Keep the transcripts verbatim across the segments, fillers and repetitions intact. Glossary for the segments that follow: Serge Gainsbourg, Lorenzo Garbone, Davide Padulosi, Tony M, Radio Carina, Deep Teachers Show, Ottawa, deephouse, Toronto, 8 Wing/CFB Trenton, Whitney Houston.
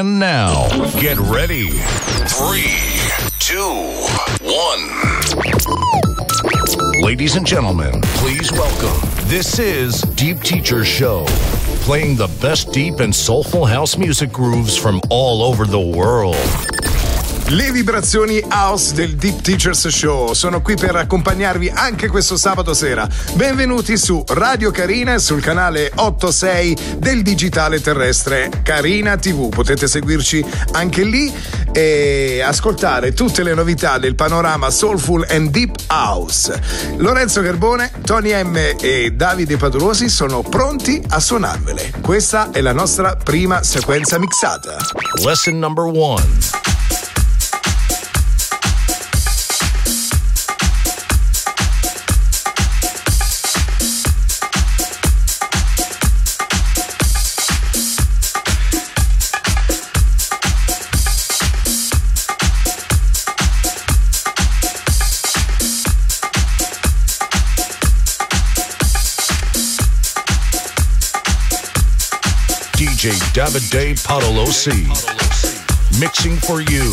And now, get ready. Three, two, one. Ladies and gentlemen, please welcome. This is Deep Teachers Show, playing the best deep and soulful house music grooves from all over the world. Le vibrazioni house del Deep Teachers Show sono qui per accompagnarvi anche questo sabato sera. Benvenuti su Radio Carina, sul canale ottantasei del digitale terrestre Carina tivù. Potete seguirci anche lì e ascoltare tutte le novità del panorama soulful and deep house. Lorenzo Garbone, Tony M e Davide Padulosi sono pronti a suonarvele. Questa è la nostra prima sequenza mixata. Lesson number one. D J Davide Padulosi, mixing for you.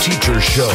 Teachers Show.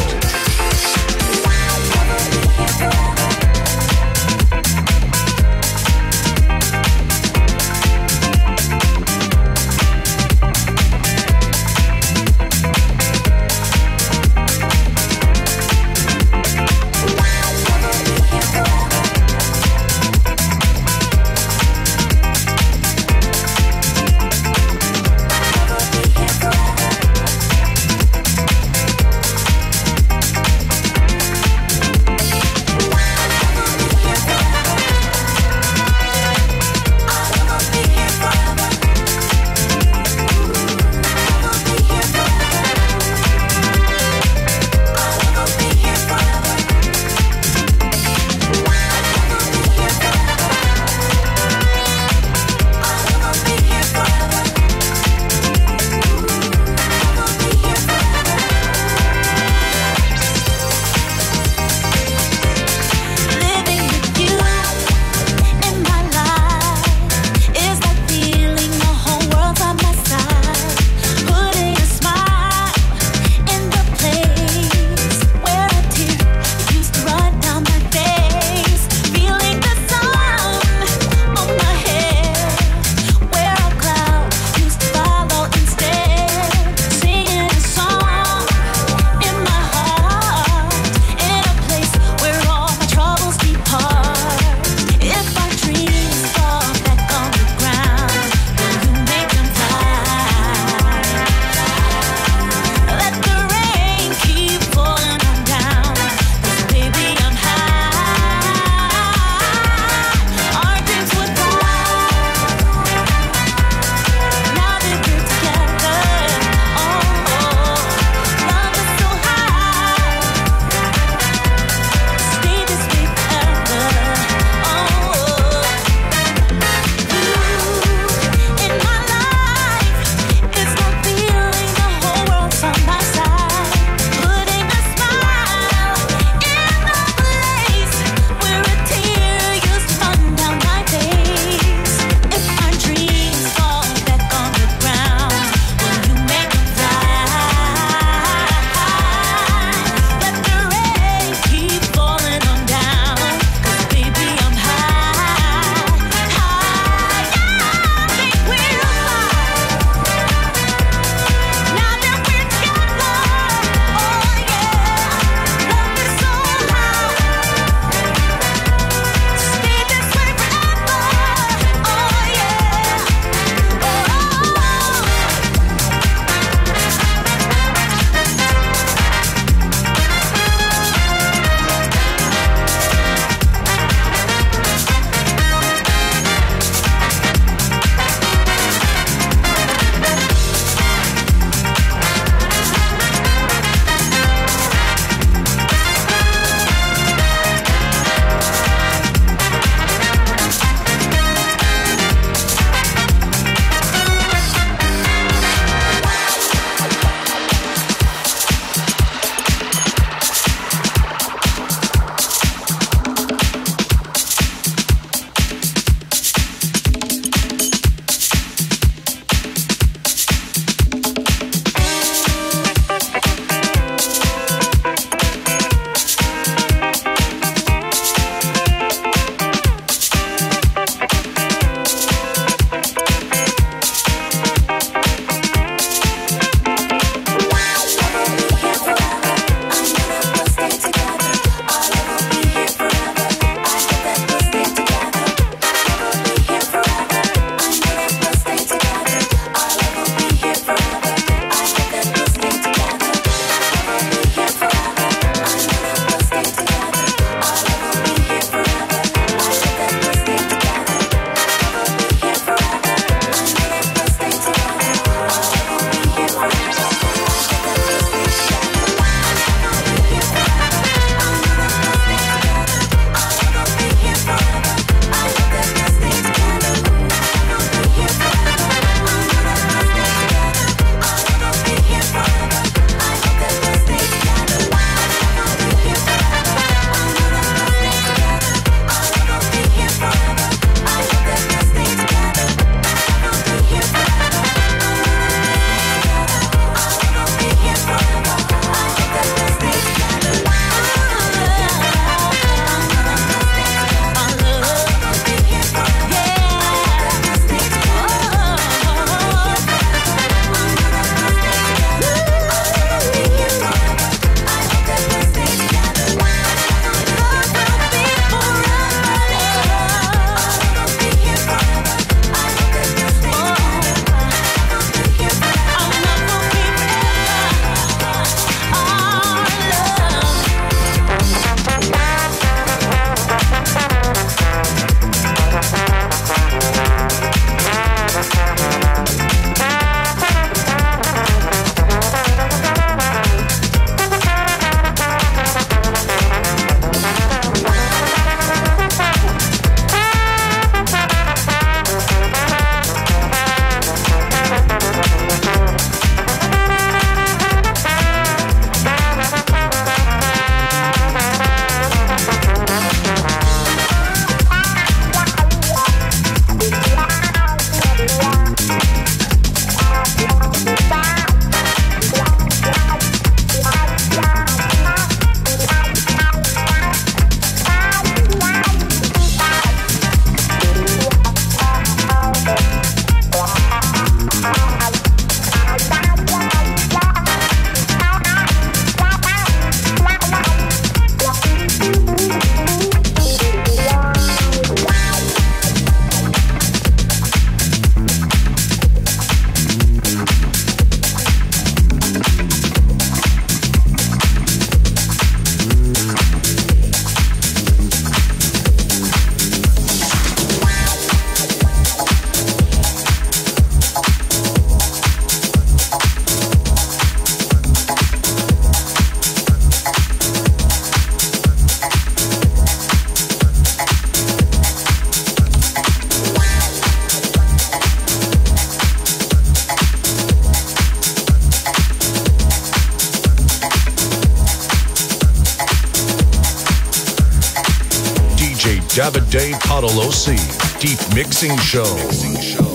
Davide Padulosi, Deep Mixing Show. Mixing show.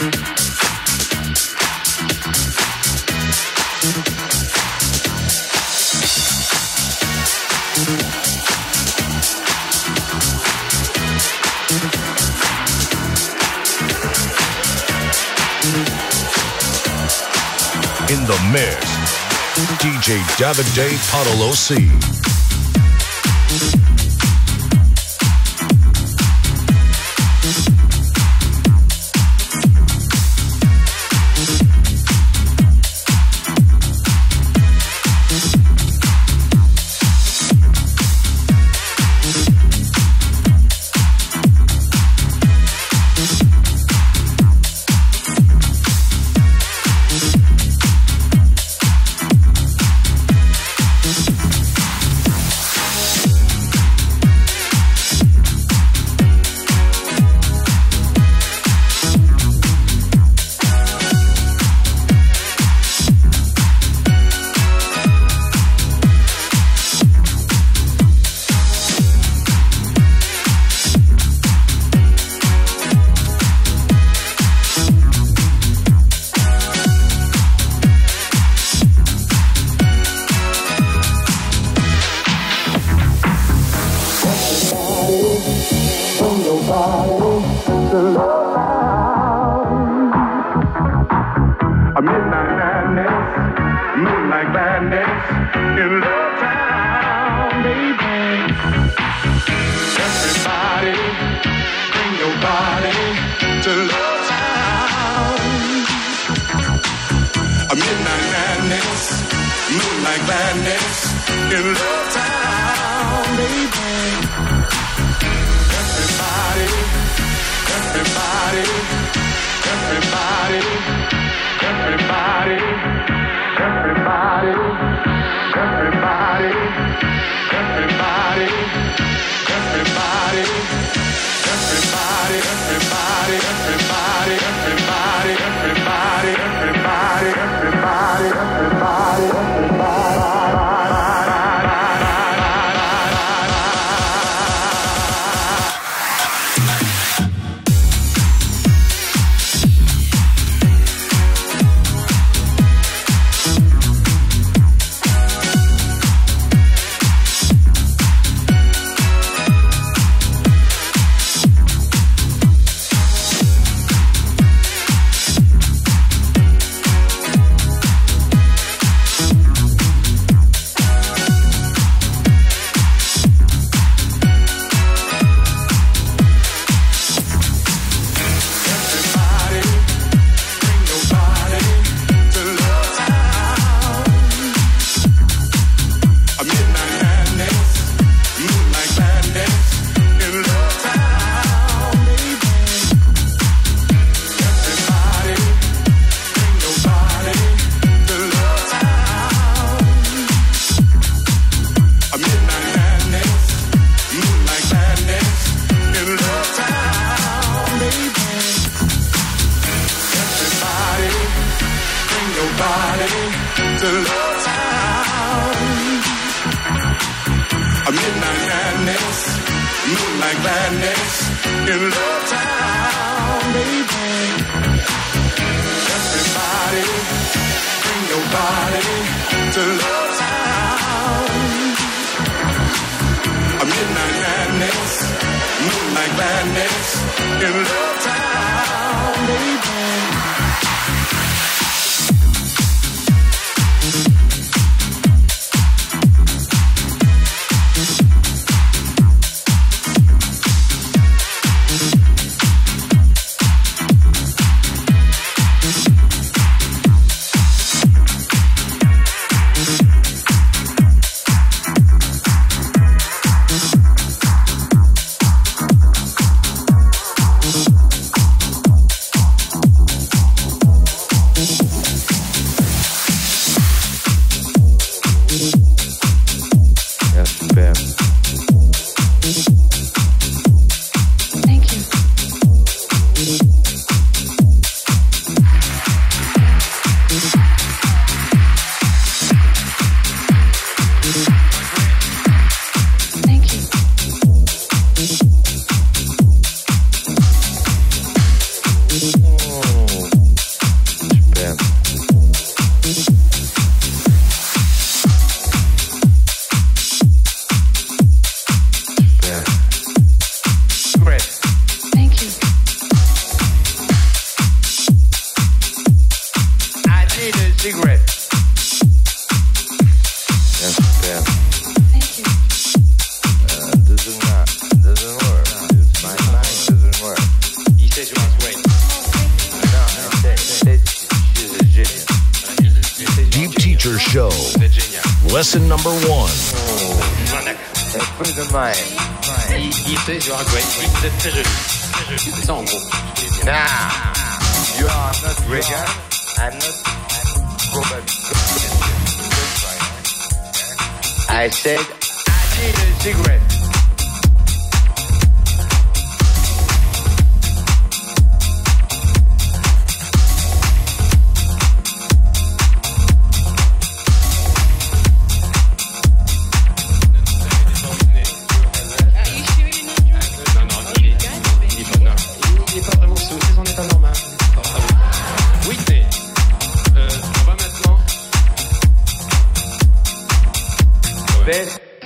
In the mix, D J Davide Padulosi. We'll be right back. cigarette. Yes, yeah. Thank you. Uh, this is not, this doesn't work. No. My mind doesn't work. He says you must wait. No, no, they, they, they, she's a genius. Deep Teachers Show. Lesson number one. Oh, put it in mind. He says you are great. C'est très joli. C'est ça en gros. Nah. You are not great. I'm not. I said, I need a cigarette.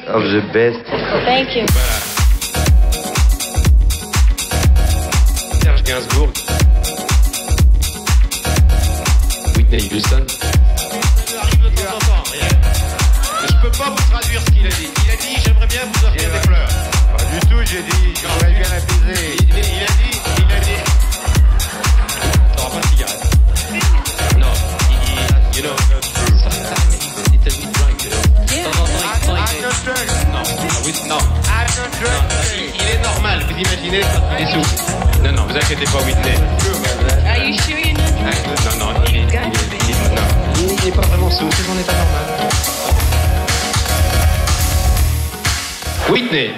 Of the best. Thank you. Serge Gainsbourg. Whitney Houston. Je peux pas vous traduire ce qu'il a dit. Il a dit j'aimerais bien vous offrir des fleurs. Pas du tout, j'ai dit j'aimerais bien la baiser. Il a dit, il a dit. T'auras pas de cigarette. Non, il, you know, No, no. Il est normal, vous imaginez les sous. Non, non, vous inquiétez pas, Whitney. Are you sure you're not? Non, non, il est, il est, il est, il est pas vraiment sous, c'est qu'on n'est pas normal. Whitney.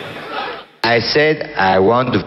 I said I want to.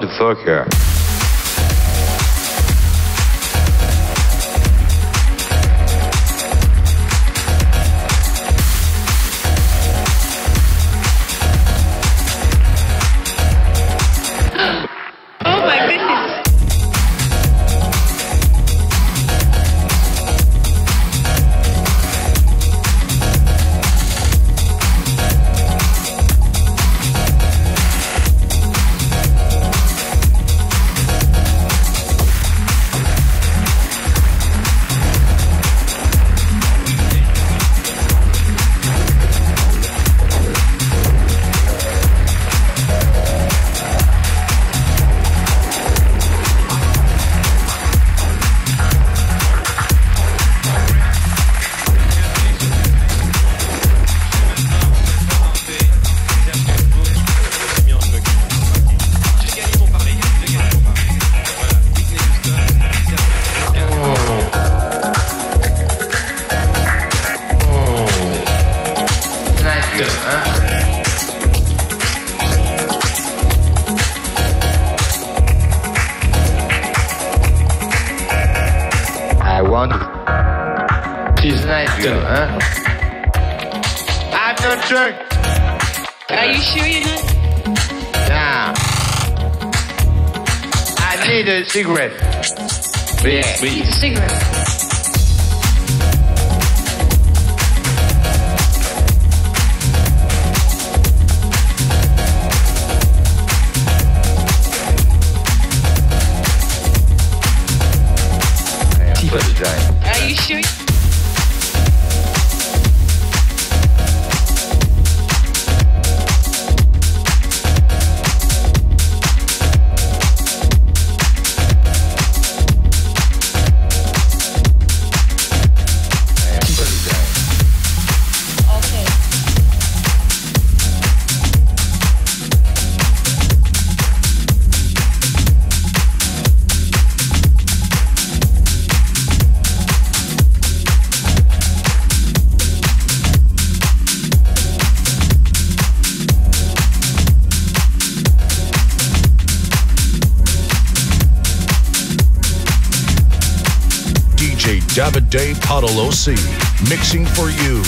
The fucker. Houston, huh? I'm not drunk. Are you sure you're not? Nah. I need a cigarette. Please, yeah, please. A cigarette. Are you sure? Davide Padulosi, mixing for you.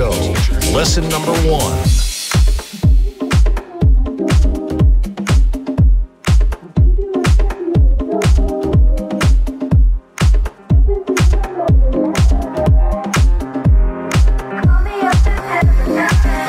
Show, lesson number one. Come me at the paradise.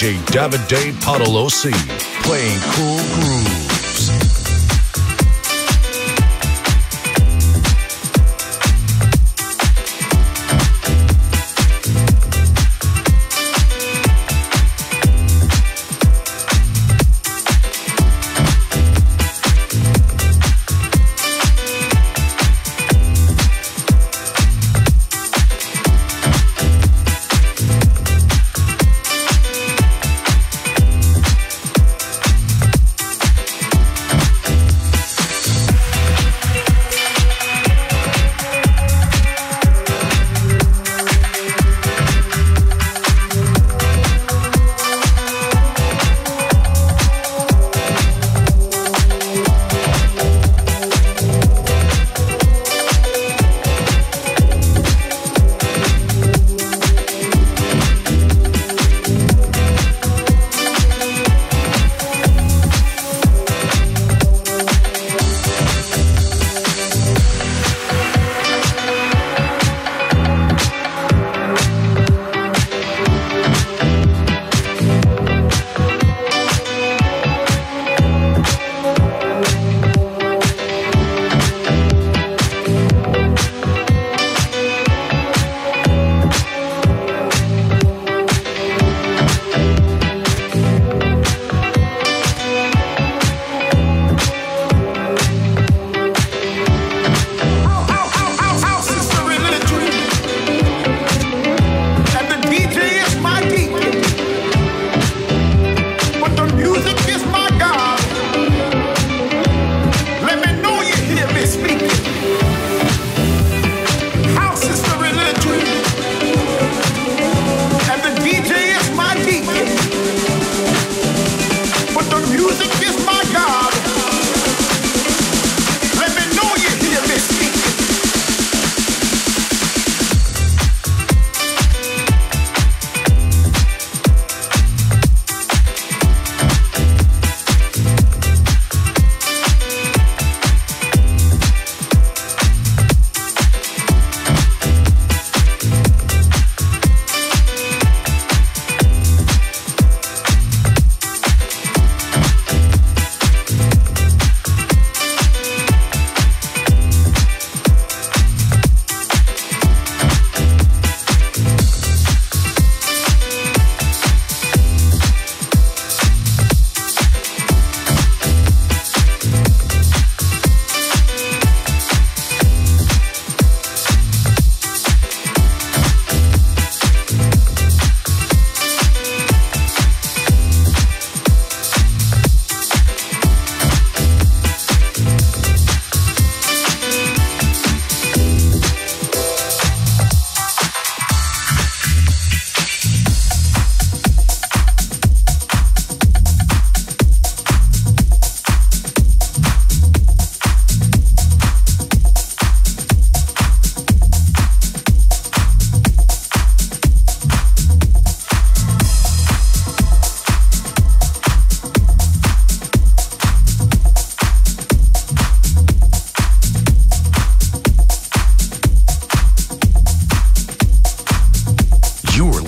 D J Davide Padulosi, playing cool grooves.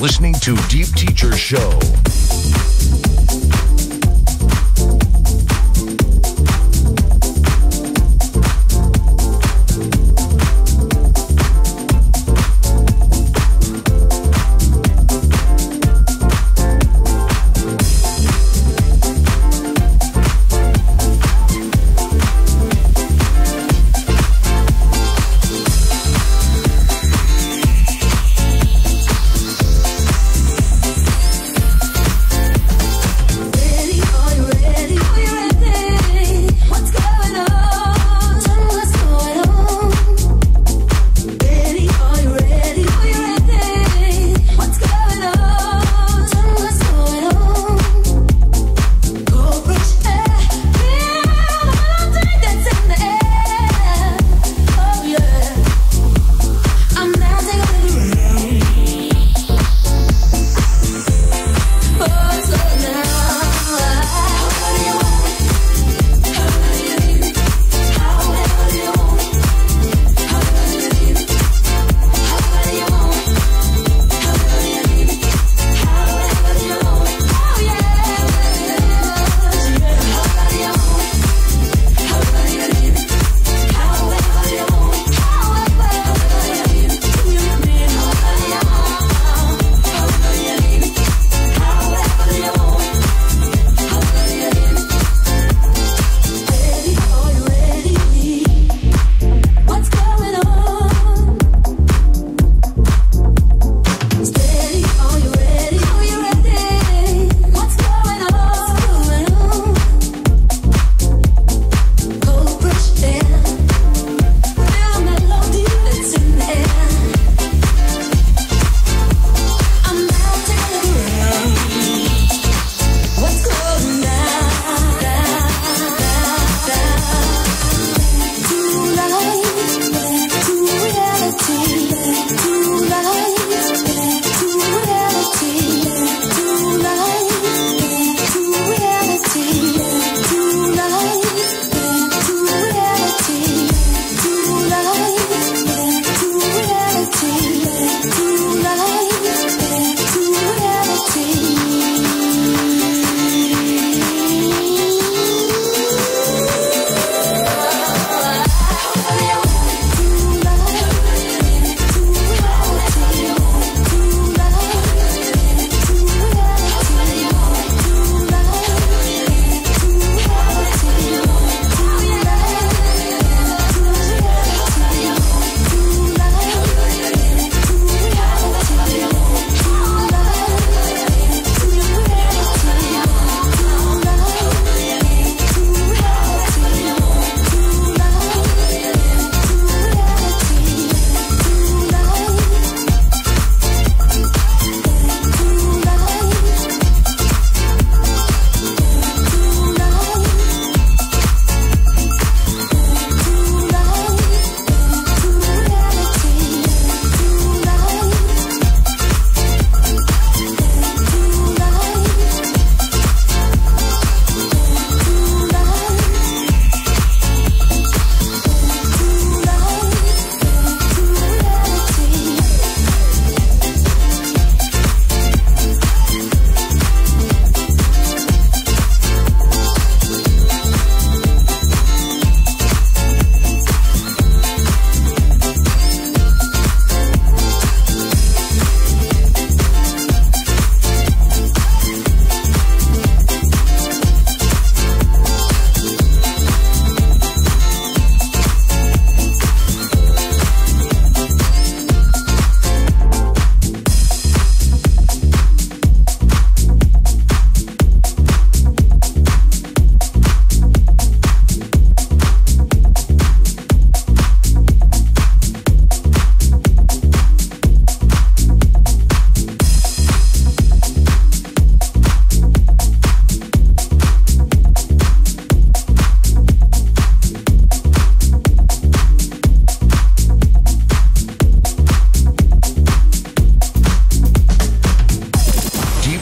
Listening to Deep Teachers Show.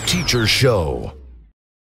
Teachers Show.